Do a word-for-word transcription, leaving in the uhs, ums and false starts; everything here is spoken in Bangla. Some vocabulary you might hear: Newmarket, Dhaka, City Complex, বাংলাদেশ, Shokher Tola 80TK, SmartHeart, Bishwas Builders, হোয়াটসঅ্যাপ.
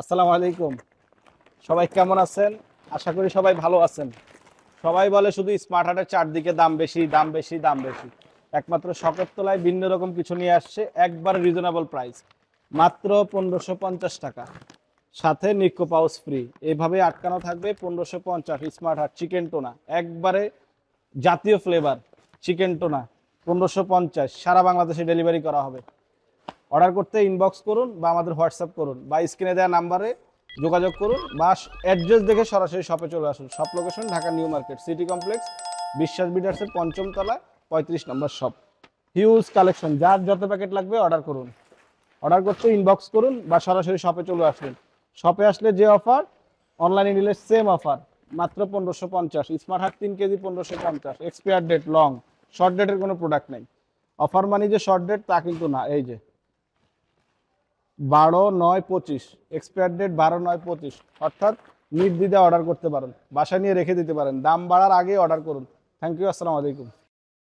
আসসালামু আলাইকুম। সবাই কেমন আছেন? আশা করি সবাই ভালো আছেন। সবাই বলে শুধু স্মার্ট হার্টের চারদিকে দাম বেশি দাম বেশি দাম বেশি। একমাত্র শখের তলায় ভিন্ন রকম কিছু নিয়ে আসছে, একবার রিজনেবল প্রাইস, মাত্র পনেরোশো পঞ্চাশ টাকা, সাথে নিকো পাউচ ফ্রি। এইভাবে আটকানো থাকবে পনেরোশো পঞ্চাশ। স্মার্ট হার্ট চিকেন টোনা, একবারে জাতীয় ফ্লেভার চিকেন টোনা, পনেরোশো পঞ্চাশ। সারা বাংলাদেশে ডেলিভারি করা হবে। অর্ডার করতে ইনবক্স করুন বা আমাদের হোয়াটসঅ্যাপ করুন বা স্ক্রিনে দেওয়া নাম্বারে যোগাযোগ করুন বা অ্যাড্রেস দেখে সরাসরি শপে চলে আসুন। Shop location Dhaka new market city complex, Biswas বিল্ডার্সের পঞ্চম তলা, পঁয়ত্রিশ নম্বর শপ। হিউজ কালেকশন, যার যত প্যাকেট লাগবে অর্ডার করুন। অর্ডার করতে ইনবক্স করুন বা সরাসরি শপে চলে আসুন। শপে আসলে যে অফার, অনলাইনে নিলে সেম অফার, মাত্র পনেরোশো পঞ্চাশ। স্মার্ট হার্ট তিন কেজি পনেরোশো পঞ্চাশ। এক্সপায়ার ডেট লং, শর্ট ডেটের কোনো প্রোডাক্ট নেই। অফার মানে যে শর্ট ডেট তা কিন্তু না। এই যে বারো নয় পঁচিশ এক্সপায়ার ডেট, বারো নয় পঁচিশ, অর্থাৎ নির্দ্বিধায় অর্ডার করতে পারেন, বাসায় নিয়ে রেখে দিতে পারেন। দাম বাড়ার আগে অর্ডার করুন। থ্যাংক ইউ, আসসালামু আলাইকুম।